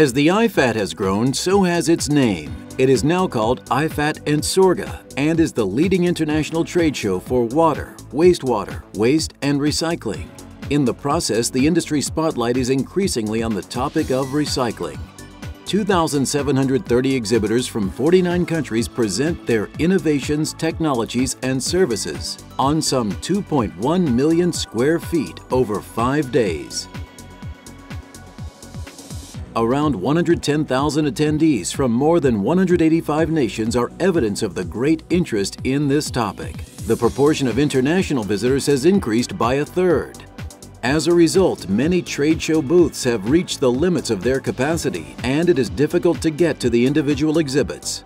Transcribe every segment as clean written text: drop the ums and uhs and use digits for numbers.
As the IFAT has grown, so has its name. It is now called IFAT Entsorga and is the leading international trade show for water, waste and recycling. In the process, the industry spotlight is increasingly on the topic of recycling. 2,730 exhibitors from 49 countries present their innovations, technologies and services on some 2.1 million square feet over 5 days. Around 110,000 attendees from more than 185 nations are evidence of the great interest in this topic. The proportion of international visitors has increased by a third. As a result, many trade show booths have reached the limits of their capacity, and it is difficult to get to the individual exhibits.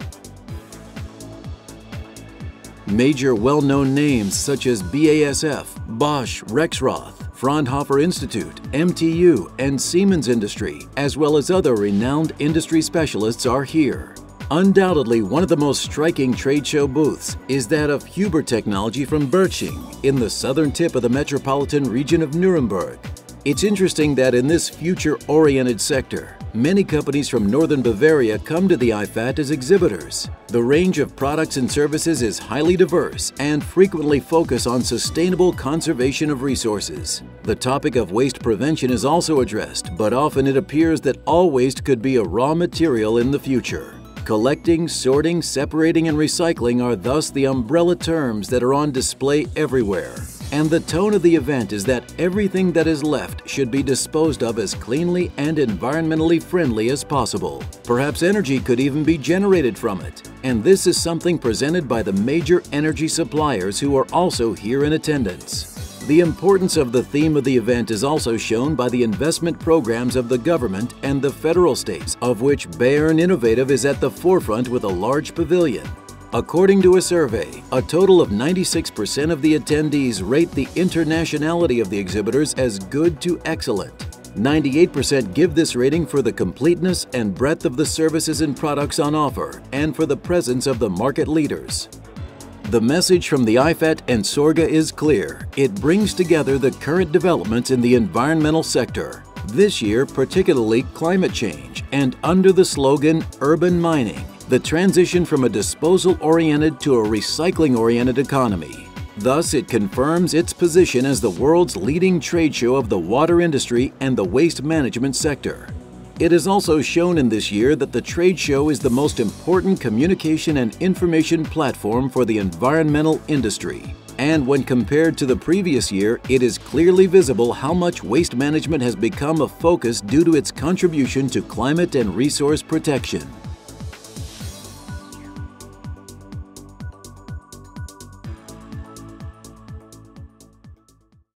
Major well-known names such as BASF, Bosch, Rexroth, Fraunhofer Institute, MTU, and Siemens Industry, as well as other renowned industry specialists are here. Undoubtedly, one of the most striking trade show booths is that of Huber Technology from Birching, in the southern tip of the metropolitan region of Nuremberg. It's interesting that in this future-oriented sector, many companies from northern Bavaria come to the IFAT as exhibitors. The range of products and services is highly diverse and frequently focus on sustainable conservation of resources. The topic of waste prevention is also addressed, but often it appears that all waste could be a raw material in the future. Collecting, sorting, separating, and recycling are thus the umbrella terms that are on display everywhere. And the tone of the event is that everything that is left should be disposed of as cleanly and environmentally friendly as possible. Perhaps energy could even be generated from it. And this is something presented by the major energy suppliers who are also here in attendance. The importance of the theme of the event is also shown by the investment programs of the government and the federal states, of which Bayern Innovative is at the forefront with a large pavilion. According to a survey, a total of 96% of the attendees rate the internationality of the exhibitors as good to excellent. 98% give this rating for the completeness and breadth of the services and products on offer and for the presence of the market leaders. The message from the IFAT Entsorga is clear. It brings together the current developments in the environmental sector, this year particularly climate change, and under the slogan urban mining, the transition from a disposal-oriented to a recycling-oriented economy. Thus, it confirms its position as the world's leading trade show of the water industry and the waste management sector. It is also shown in this year that the trade show is the most important communication and information platform for the environmental industry. And when compared to the previous year, it is clearly visible how much waste management has become a focus due to its contribution to climate and resource protection.